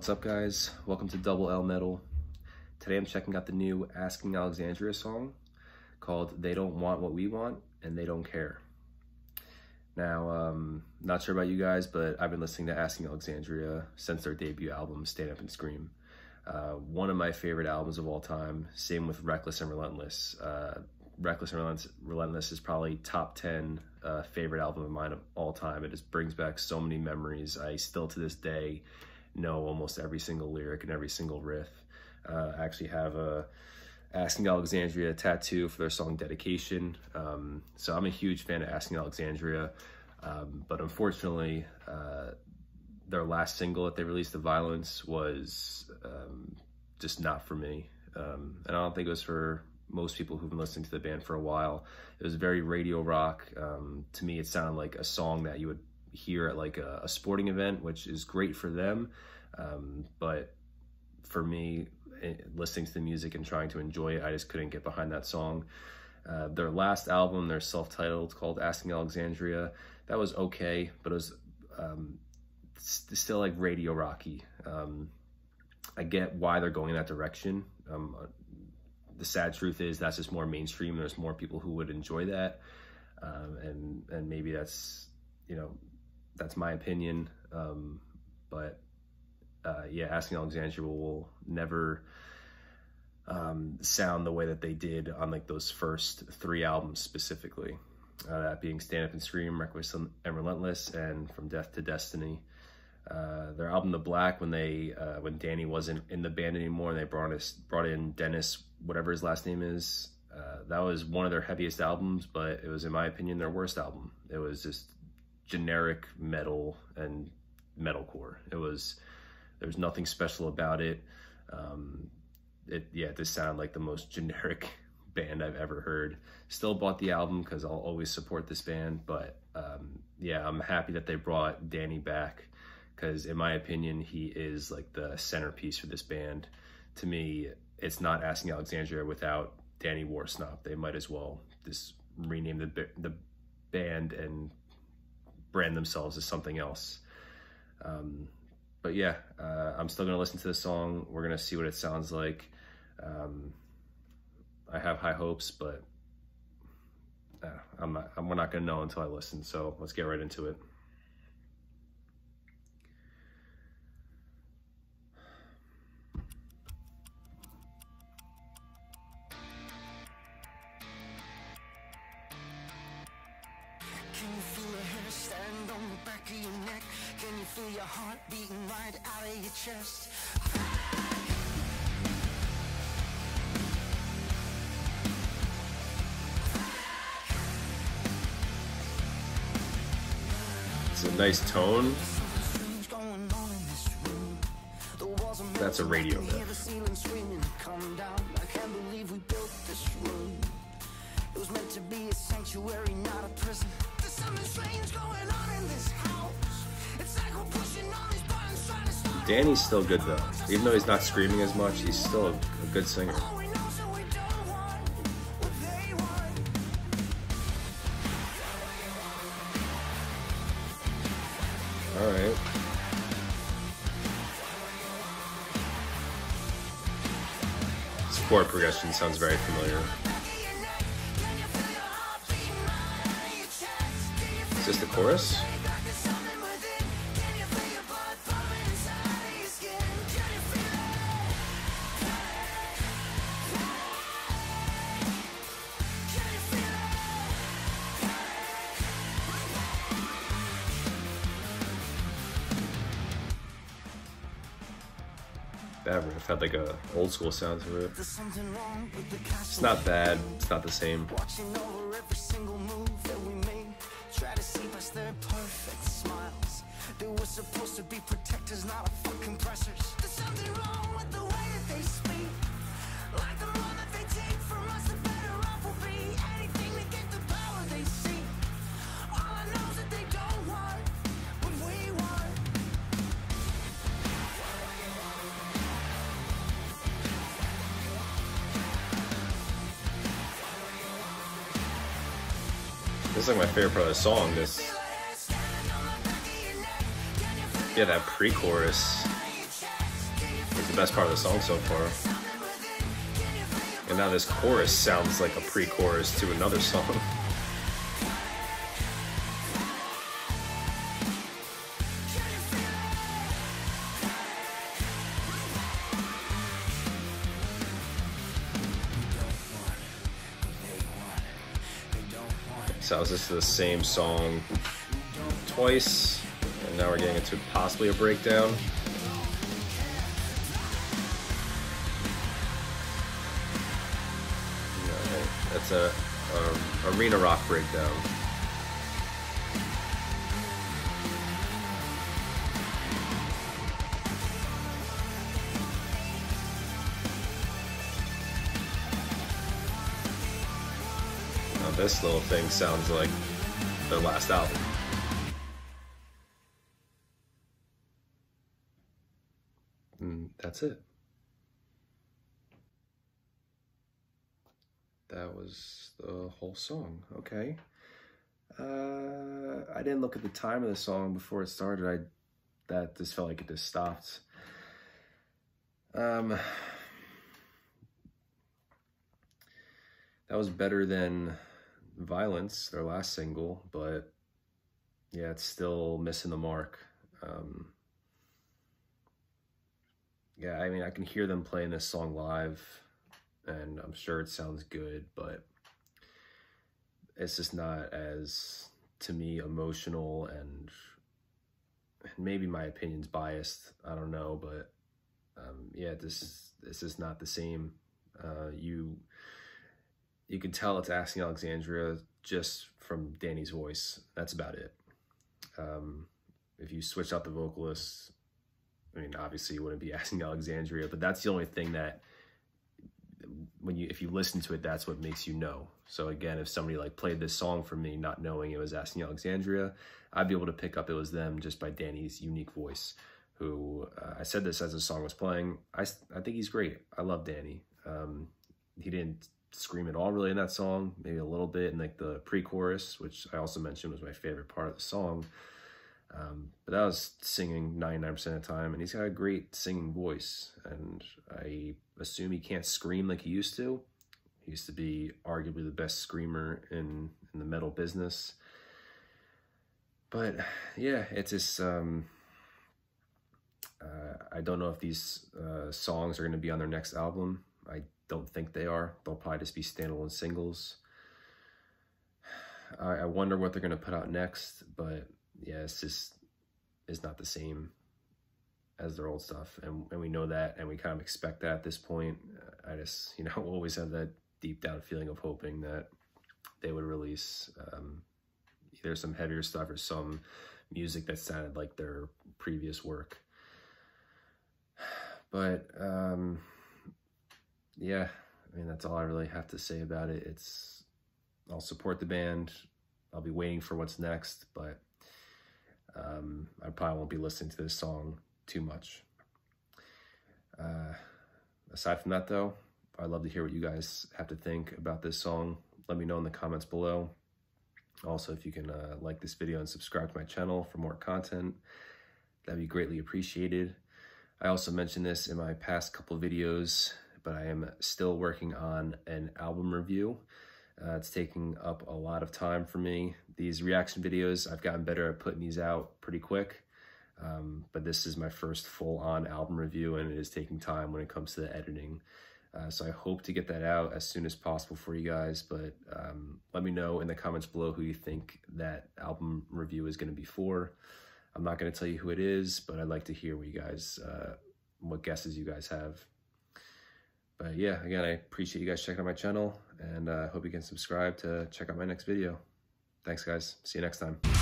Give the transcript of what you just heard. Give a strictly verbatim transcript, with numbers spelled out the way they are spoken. What's up, guys? Welcome to Double L Metal. Today I'm checking out the new Asking Alexandria song called They Don't Want What We Want and They Don't Care. Now, um, not sure about you guys, but I've been listening to Asking Alexandria since their debut album, Stand Up and Scream. Uh, one of my favorite albums of all time, same with Reckless and Relentless. Uh, Reckless and Relentless is probably top ten uh, favorite album of mine of all time. It just brings back so many memories. I still to this day know almost every single lyric and every single riff. Uh, I actually have a Asking Alexandria tattoo for their song Dedication. Um, so I'm a huge fan of Asking Alexandria, um, but unfortunately uh, their last single that they released, The Violence, was um, just not for me. Um, and I don't think it was for most people who've been listening to the band for a while. It was very radio rock. Um, to me, it sounded like a song that you would here at like a, a sporting event, which is great for them, um, but for me, it, listening to the music and trying to enjoy it, I just couldn't get behind that song. Uh, their last album, their self-titled, called Asking Alexandria, that was okay, but it was um, st still like radio rocky. Um, I get why they're going in that direction. Um, the sad truth is that's just more mainstream. There's more people who would enjoy that, um, and and maybe that's, you know, that's my opinion, um, but uh, yeah, Asking Alexandria will never um, sound the way that they did on like those first three albums specifically, uh, that being Stand Up and Scream, Reckless and Relentless, and From Death to Destiny. Uh, their album The Black, when they uh, when Danny wasn't in the band anymore and they brought us brought in Dennis, whatever his last name is, uh, that was one of their heaviest albums, but it was, in my opinion, their worst album. It was just generic metal and metalcore. It was, there was nothing special about it. Um, it, yeah, it just sounded like the most generic band I've ever heard. Still bought the album because I'll always support this band, but um, yeah, I'm happy that they brought Danny back because, in my opinion, he is like the centerpiece for this band. To me, it's not Asking Alexandria without Danny Worsnop. They might as well just rename the, the band and brand themselves as something else. Um, but yeah, uh, I'm still gonna listen to the song. We're gonna see what it sounds like. Um, I have high hopes, but uh, I'm not, I'm, we're not gonna know until I listen, so let's get right into it. Your heart beating right out of your chest. It's a nice tone. That's a radio bit. I can't believe we built this room. It was meant to be a sanctuary, not a prison. There's something strange going on in this house. Danny's still good though. Even though he's not screaming as much, he's still a, a good singer. Alright. His chord progression sounds very familiar. Is this the chorus? That riff had like a old school sound to it. It's not bad. It's not the same. This is like my favorite part of the song. This, yeah, that pre-chorus. the best part of the song so far. And now this chorus sounds like a pre-chorus to another song. So this is the same song twice, and now we're getting into possibly a breakdown. That's a, a arena rock breakdown. Now this little thing sounds like their last album. And that's it. That was the whole song. Okay. Uh, I didn't look at the time of the song before it started. I that just felt like it just stopped. Um, that was better than Violence, their last single, but yeah, it's still missing the mark. Um, yeah, I mean, I can hear them playing this song live, and I'm sure it sounds good, but it's just not as, to me, emotional, and maybe my opinion's biased, I don't know, but um, yeah, this is, this is not the same. Uh, you you can tell it's Asking Alexandria just from Danny's voice. That's about it. Um, if you switch out the vocalist, I mean, obviously you wouldn't be Asking Alexandria, but that's the only thing that, when you if you listen to it, that's what makes you know. So again, if somebody like played this song for me not knowing it was Asking Alexandria, I'd be able to pick up it was them just by Danny's unique voice, who uh, I said this as the song was playing. I, I think he's great. I love Danny. Um, he didn't scream at all really in that song, maybe a little bit in like the pre-chorus, which I also mentioned was my favorite part of the song. Um, but that was singing ninety-nine percent of the time, and he's got a great singing voice, and I assume he can't scream like he used to. He used to be arguably the best screamer in, in the metal business. But yeah, it's just, um, uh, I don't know if these uh, songs are going to be on their next album. I don't think they are. They'll probably just be standalone singles. I, I wonder what they're going to put out next, but yeah, it's just, it's not the same as their old stuff. And, and we know that, and we kind of expect that at this point. I just, you know, always have that deep down feeling of hoping that they would release um, either some heavier stuff or some music that sounded like their previous work. But um, yeah, I mean, that's all I really have to say about it. It's, I'll support the band. I'll be waiting for what's next, but Um, I probably won't be listening to this song too much. Uh, aside from that, though, I'd love to hear what you guys have to think about this song. Let me know in the comments below. Also, if you can uh, like this video and subscribe to my channel for more content, that'd be greatly appreciated. I also mentioned this in my past couple videos, but I am still working on an album review. Uh, it's taking up a lot of time for me. These reaction videos, I've gotten better at putting these out pretty quick, um, but this is my first full-on album review, and it is taking time when it comes to the editing. Uh, so I hope to get that out as soon as possible for you guys, but um, let me know in the comments below who you think that album review is going to be for. I'm not going to tell you who it is, but I'd like to hear what you guys, uh, what guesses you guys have. But yeah, again, I appreciate you guys checking out my channel, and I uh, hope you can subscribe to check out my next video. Thanks, guys. See you next time.